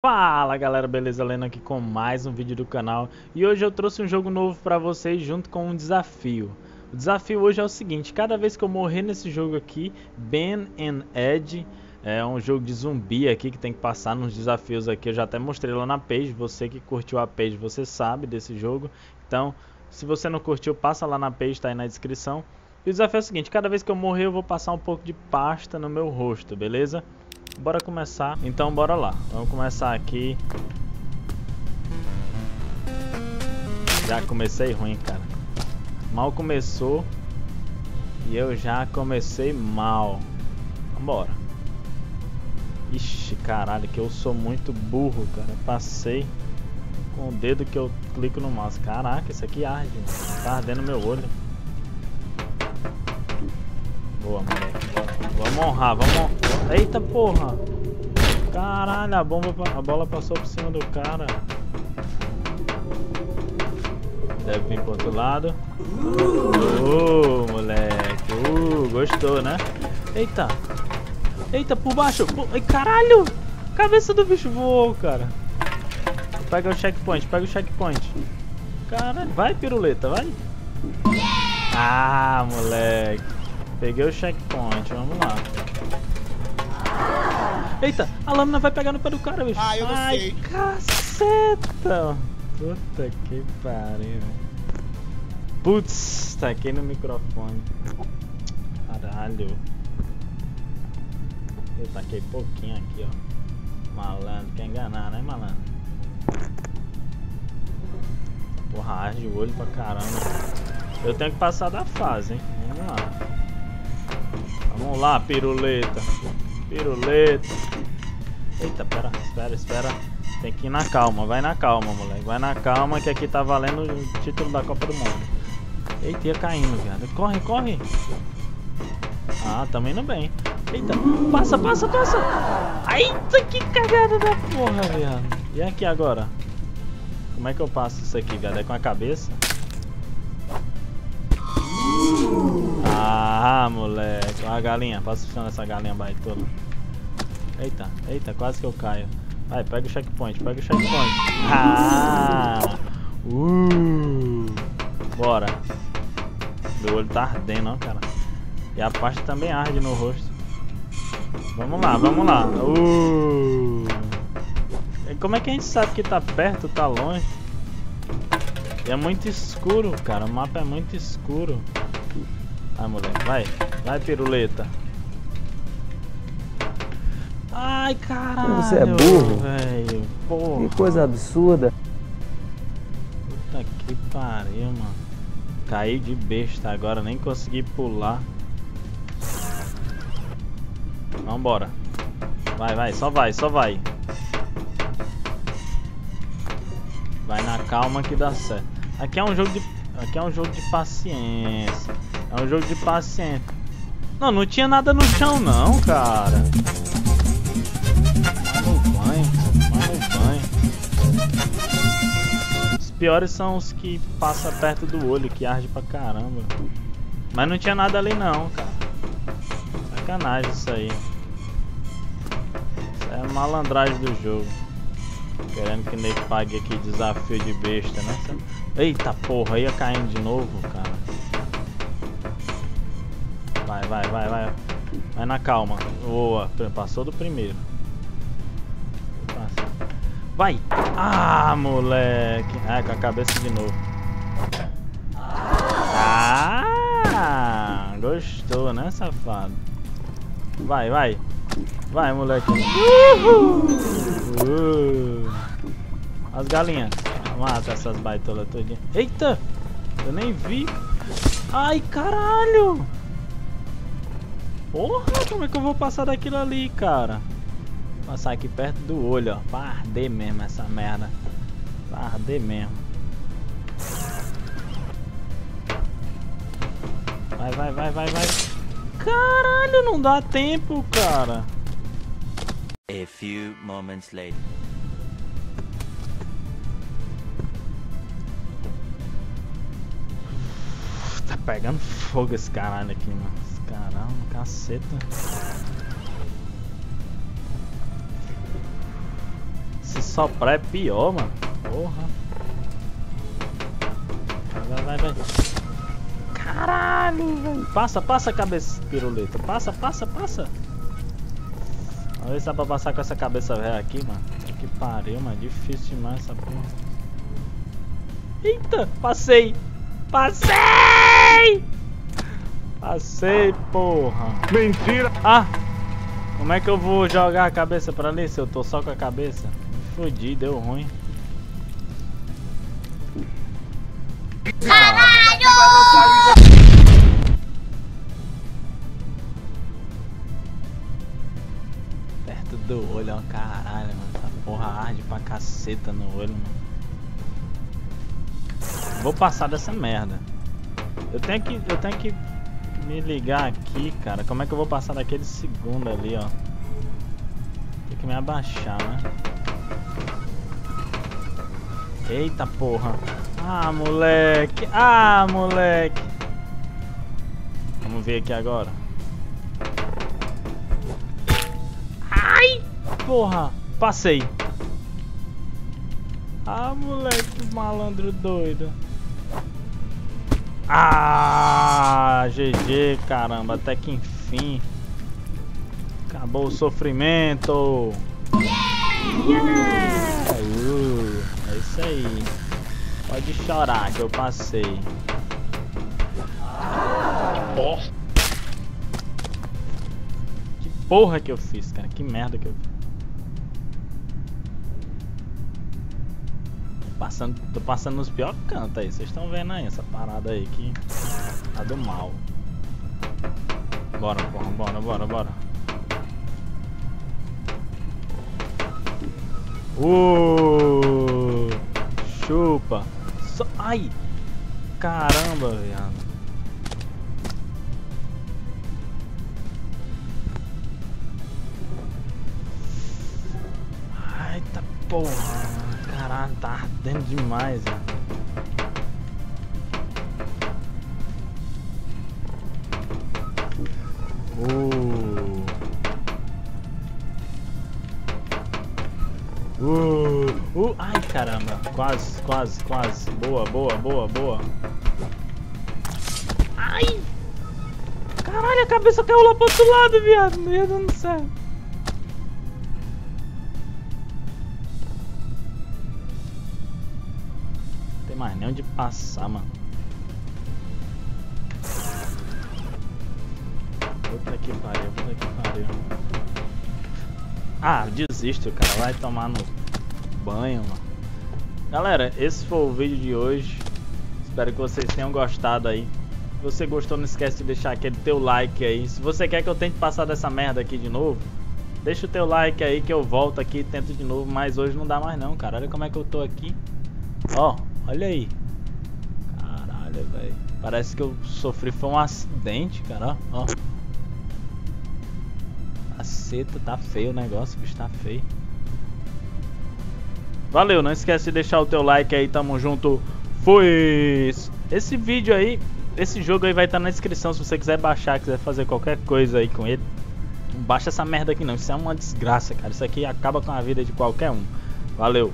Fala galera, beleza? Lena aqui com mais um vídeo do canal. E hoje eu trouxe um jogo novo pra vocês junto com um desafio. O desafio hoje é o seguinte: cada vez que eu morrer nesse jogo aqui, Ben and Ed, é um jogo de zumbi aqui que tem que passar nos desafios aqui. Eu já até mostrei lá na page, você que curtiu a page você sabe desse jogo. Então, se você não curtiu, passa lá na page, tá aí na descrição. E o desafio é o seguinte: cada vez que eu morrer eu vou passar um pouco de pasta no meu rosto, beleza? Bora começar, então bora lá. Vamos começar aqui. Já comecei ruim, cara. Mal começou e eu já comecei mal. Vambora. Ixi, caralho, que eu sou muito burro, cara. Passei com o dedo que eu clico no mouse. Caraca, isso aqui arde, mano. Tá ardendo meu olho. Boa, moleque. Vamos honrar, vamos honrar. Eita porra! Caralho, a bola passou por cima do cara. Deve vir pro outro lado. Moleque. Gostou, né? Eita. Eita, por baixo. Ai, caralho! Cabeça do bicho voou, cara. Pega o checkpoint, pega o checkpoint. Caralho, vai piruleta, vai. Ah, moleque. Peguei o checkpoint, vamos lá. Eita, a lâmina vai pegar no pé do cara, bicho. Ah, eu não sei. Ai, caceta. Puta que pariu. Putz, taquei no microfone. Caralho. Eu taquei pouquinho aqui, ó. Malandro, quer enganar, né, malandro? Porra, arde o olho pra caramba. Eu tenho que passar da fase, hein. Vamos lá. Vamos lá, piruleta. Piruleta. Eita, pera, espera, espera. Tem que ir na calma, vai na calma, moleque. Vai na calma que aqui tá valendo o título da Copa do Mundo. Eita, ia caindo, viado. Corre, corre. Ah, tamo indo bem. Eita, passa, passa, passa. Eita, que cagada da porra, viado. E aqui agora? Como é que eu passo isso aqui, viado? É com a cabeça? Ah, moleque, olha a galinha, passa o chão nessa galinha baitola. Eita, eita, quase que eu caio. Vai, pega o checkpoint, pega o checkpoint. Bora. Meu olho tá ardendo, ó, cara. E a pasta também arde no rosto. Vamos lá, vamos lá. Como é que a gente sabe que tá perto, tá longe? E é muito escuro, cara, o mapa é muito escuro. Ai, moleque, vai, vai, piruleta. Ai, caralho. Você é burro, velho. Porra. Que coisa absurda. Puta que pariu, mano. Caí de besta agora, nem consegui pular. Vambora. Vai, vai, só vai, só vai. Vai na calma que dá certo. Aqui é um jogo de paciência. É um jogo de paciência. Não, não tinha nada no chão não, cara. Vai no banho, vai no banho. Os piores são os que passam perto do olho, que arde pra caramba. Mas não tinha nada ali não, cara. Sacanagem isso aí. Isso é a malandragem do jogo. Querendo que nem pague aqui desafio de besta, né? Eita porra, ia caindo de novo, cara. Vai, vai, vai, vai. Vai na calma. Boa. Passou do primeiro. Vai. Ah, moleque. Ah, com a cabeça de novo. Ah, gostou, né, safado? Vai, vai. Vai, moleque. As galinhas. Mata essas baitolas todinha. Eita. Eu nem vi. Ai, caralho. Porra, como é que eu vou passar daquilo ali, cara? Vou passar aqui perto do olho, ó. Pra arder mesmo essa merda. Pra arder mesmo. Vai, vai, vai, vai, vai. Caralho, não dá tempo, cara. A few moments later. Tá pegando fogo esse caralho aqui, mano. Caramba, caceta. soprar é pior, mano. Porra. Vai. Caralho, velho. Passa, cabeça piruleta. Passa. Vamos ver se dá pra passar com essa cabeça velha aqui, mano. Que pariu, mano. Difícil demais essa porra. Eita, passei! Passei, porra. Mentira. Ah, como é que eu vou jogar a cabeça pra ali se eu tô só com a cabeça? Fudi, deu ruim. Caralho! Perto do olho, ó, caralho, mano. Essa porra arde pra caceta no olho, mano. Vou passar dessa merda. Eu tenho que me ligar aqui, cara. Como é que eu vou passar daquele segundo ali, ó? Tem que me abaixar, né? Eita porra. Ah, moleque. Vamos ver aqui agora. Ai, porra. Passei. Ah, moleque, malandro doido. Ah, GG, caramba, até que enfim. Acabou o sofrimento. É isso aí. Pode chorar que eu passei. Que porra que eu fiz, cara? Que merda que eu fiz. Tô passando nos piores cantos aí, vocês estão vendo aí essa parada aí que tá do mal. Bora, porra, bora. Chupa! Ai! Caramba, viado! Ai, tá porra! Caralho, tá ardendo demais, velho. Ai, caramba. Quase. Boa. Ai. Caralho, a cabeça caiu lá pro outro lado, viado. Meu Deus do céu. Mas nem onde passar, mano. Puta que pariu. Ah, desisto, cara. Vai tomar no banho, mano. Galera, esse foi o vídeo de hoje. Espero que vocês tenham gostado aí. Se você gostou, não esquece de deixar aquele teu like aí. Se você quer que eu tente passar dessa merda aqui de novo, deixa o teu like aí que eu volto aqui e tento de novo. Mas hoje não dá mais não, cara. Olha como é que eu tô aqui. Ó. Olha aí. Caralho, velho. Parece que eu sofri foi um acidente, cara. Ó. Caceta, tá feio o negócio, bicho, tá feio. Valeu, não esquece de deixar o teu like aí, tamo junto. Fui! Esse vídeo aí, esse jogo aí vai estar na descrição se você quiser baixar, quiser fazer qualquer coisa aí com ele. Não baixa essa merda aqui não, isso é uma desgraça, cara. Isso aqui acaba com a vida de qualquer um. Valeu!